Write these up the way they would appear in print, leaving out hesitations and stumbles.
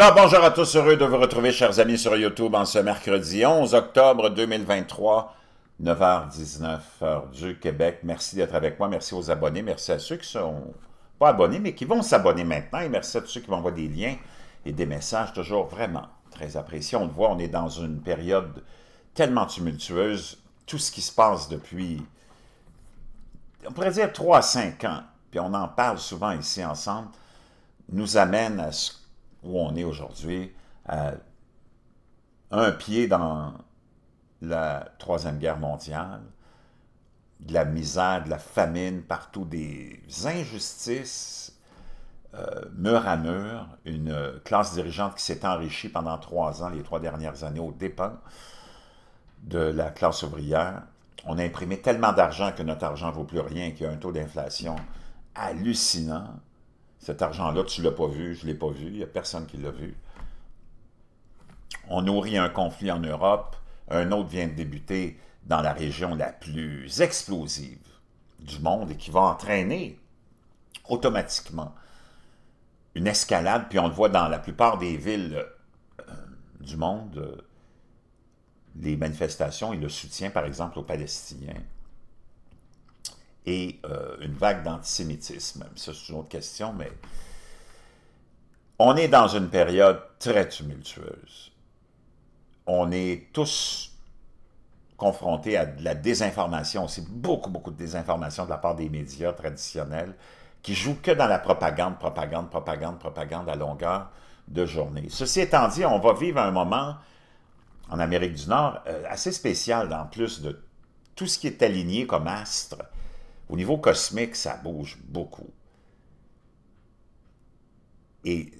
Alors, bonjour à tous, heureux de vous retrouver, chers amis, sur YouTube en ce mercredi 11 octobre 2023, 9h19, heure du Québec. Merci d'être avec moi, merci aux abonnés, merci à ceux qui sont pas abonnés, mais qui vont s'abonner maintenant, et merci à tous ceux qui m'envoient des liens et des messages, toujours vraiment très appréciés. On le voit, on est dans une période tellement tumultueuse, tout ce qui se passe depuis, on pourrait dire 3 à 5 ans, puis on en parle souvent ici ensemble, nous amène à ce où on est aujourd'hui, à un pied dans la Troisième Guerre mondiale, de la misère, de la famine, partout des injustices, mur à mur, une classe dirigeante qui s'est enrichie pendant 3 ans, les 3 dernières années, aux dépens de la classe ouvrière. On a imprimé tellement d'argent que notre argent ne vaut plus rien, qu'il y a un taux d'inflation hallucinant. Cet argent-là, tu ne l'as pas vu, je ne l'ai pas vu, il n'y a personne qui l'a vu. On nourrit un conflit en Europe, un autre vient de débuter dans la région la plus explosive du monde et qui va entraîner automatiquement une escalade, puis on le voit dans la plupart des villes du monde, les manifestations et le soutien, par exemple, aux Palestiniens. Et une vague d'antisémitisme. Ça, c'est une autre question, mais on est dans une période très tumultueuse. On est tous confrontés à de la désinformation, aussi beaucoup, beaucoup de désinformation de la part des médias traditionnels qui jouent que dans la propagande, propagande, propagande, propagande à longueur de journée. Ceci étant dit, on va vivre un moment en Amérique du Nord assez spécial, en plus de tout ce qui est aligné comme astre. Au niveau cosmique, ça bouge beaucoup. Et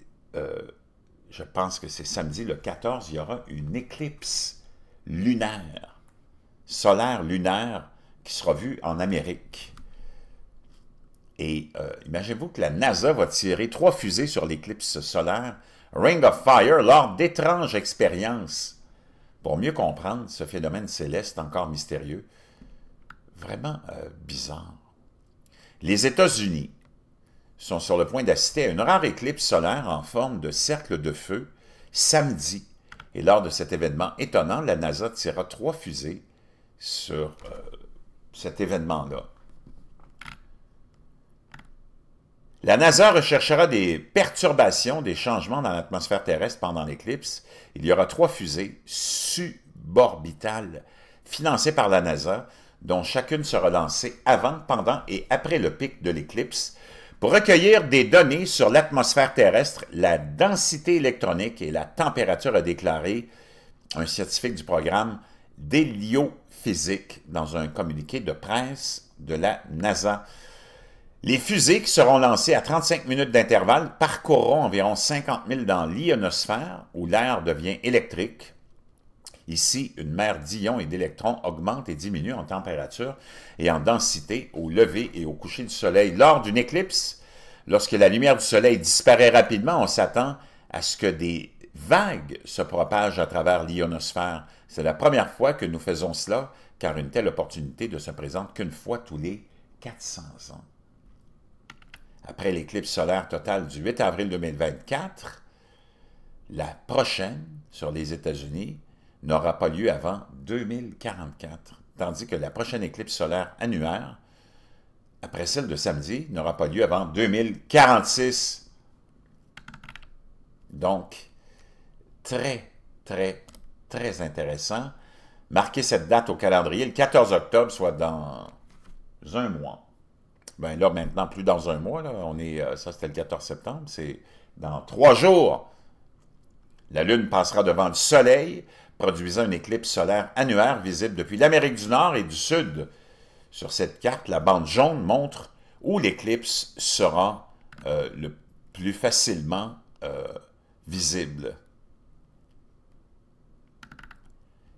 je pense que c'est samedi, le 14, il y aura une éclipse lunaire, solaire lunaire, qui sera vue en Amérique. Et imaginez-vous que la NASA va tirer 3 fusées sur l'éclipse solaire Ring of Fire lors d'étranges expériences pour mieux comprendre ce phénomène céleste encore mystérieux. Vraiment bizarre. Les États-Unis sont sur le point d'assister à une rare éclipse solaire en forme de cercle de feu samedi. Et lors de cet événement étonnant, la NASA tirera 3 fusées sur cet événement-là. La NASA recherchera des perturbations, des changements dans l'atmosphère terrestre pendant l'éclipse. Il y aura 3 fusées suborbitales financées par la NASA, dont chacune sera lancée avant, pendant et après le pic de l'éclipse, pour recueillir des données sur l'atmosphère terrestre, la densité électronique et la température, a déclaré un scientifique du programme d'héliophysique dans un communiqué de presse de la NASA. Les fusées qui seront lancées à 35 minutes d'intervalle parcourront environ 50 000 dans l'ionosphère, où l'air devient électrique. Ici, une mer d'ions et d'électrons augmente et diminue en température et en densité au lever et au coucher du soleil. Lors d'une éclipse, lorsque la lumière du soleil disparaît rapidement, on s'attend à ce que des vagues se propagent à travers l'ionosphère. C'est la première fois que nous faisons cela, car une telle opportunité ne se présente qu'une fois tous les 400 ans. Après l'éclipse solaire totale du 8 avril 2024, la prochaine sur les États-Unis n'aura pas lieu avant 2044, tandis que la prochaine éclipse solaire annuaire, après celle de samedi, n'aura pas lieu avant 2046. Donc, très, très, très intéressant. Marquez cette date au calendrier, le 14 octobre, soit dans un mois. Bien là, maintenant, plus dans un mois, là, on est, ça c'était le 14 septembre, c'est dans 3 jours. La Lune passera devant le Soleil, produisant une éclipse solaire annuaire visible depuis l'Amérique du Nord et du Sud. Sur cette carte, la bande jaune montre où l'éclipse sera le plus facilement visible.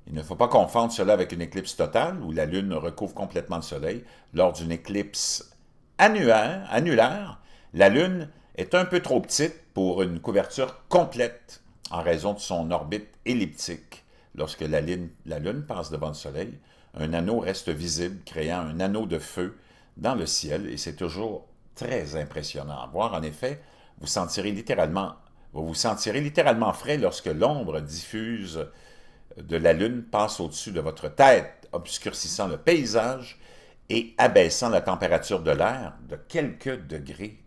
Il ne faut pas confondre cela avec une éclipse totale, où la Lune recouvre complètement le Soleil. Lors d'une éclipse annulaire, la Lune est un peu trop petite pour une couverture complète, en raison de son orbite elliptique. Lorsque la Lune passe devant le Soleil, un anneau reste visible, créant un anneau de feu dans le ciel, et c'est toujours très impressionnant à voir. En effet, vous sentirez littéralement Vous vous sentirez littéralement frais lorsque l'ombre diffuse de la Lune passe au-dessus de votre tête, obscurcissant le paysage et abaissant la température de l'air de quelques degrés.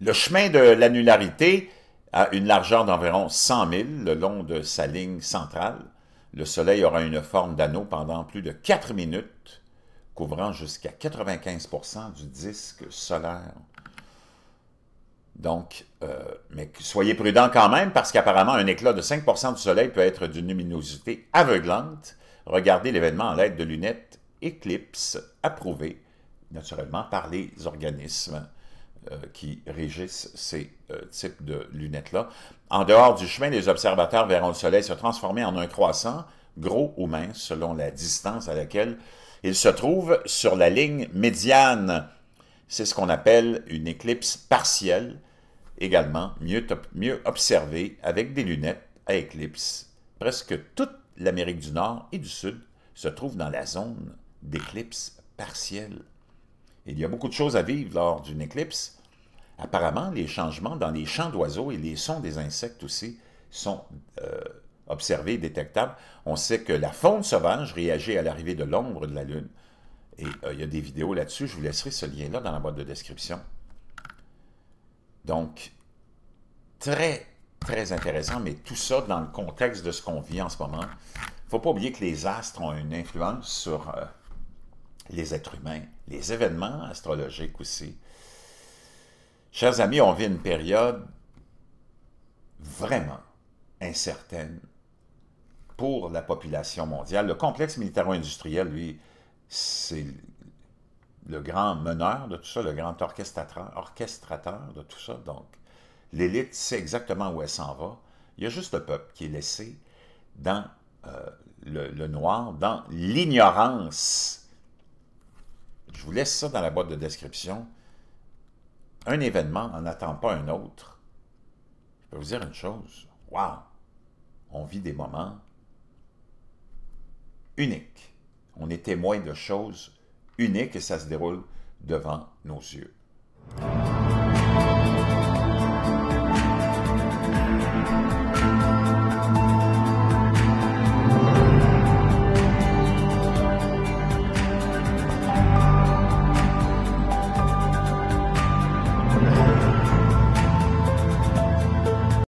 Le chemin de l'annularité a une largeur d'environ 100 000 le long de sa ligne centrale. Le Soleil aura une forme d'anneau pendant plus de 4 minutes, couvrant jusqu'à 95% du disque solaire. Donc, mais soyez prudents quand même, parce qu'apparemment, un éclat de 5% du soleil peut être d'une luminosité aveuglante. Regardez l'événement à l'aide de lunettes éclipse, approuvées naturellement par les organismes qui régissent ces types de lunettes-là. En dehors du chemin, les observateurs verront le soleil se transformer en un croissant, gros ou mince, selon la distance à laquelle il se trouve sur la ligne médiane. C'est ce qu'on appelle une éclipse partielle, également mieux observée avec des lunettes à éclipse. Presque toute l'Amérique du Nord et du Sud se trouve dans la zone d'éclipse partielle. Il y a beaucoup de choses à vivre lors d'une éclipse. Apparemment, les changements dans les chants d'oiseaux et les sons des insectes aussi sont observés et détectables. On sait que la faune sauvage réagit à l'arrivée de l'ombre de la Lune. Et il y a des vidéos là-dessus. Je vous laisserai ce lien-là dans la boîte de description. Donc, très, très intéressant, mais tout ça dans le contexte de ce qu'on vit en ce moment. Il ne faut pas oublier que les astres ont une influence sur les êtres humains, les événements astrologiques aussi. Chers amis, on vit une période vraiment incertaine pour la population mondiale. Le complexe militaro-industriel, lui, c'est le grand meneur de tout ça, le grand orchestrateur de tout ça. Donc, l'élite sait exactement où elle s'en va. Il y a juste le peuple qui est laissé dans le noir, dans l'ignorance. Je vous laisse ça dans la boîte de description. Un événement n'en attend pas un autre. Je peux vous dire une chose. Wow! On vit des moments uniques. On est témoin de choses uniques et ça se déroule devant nos yeux.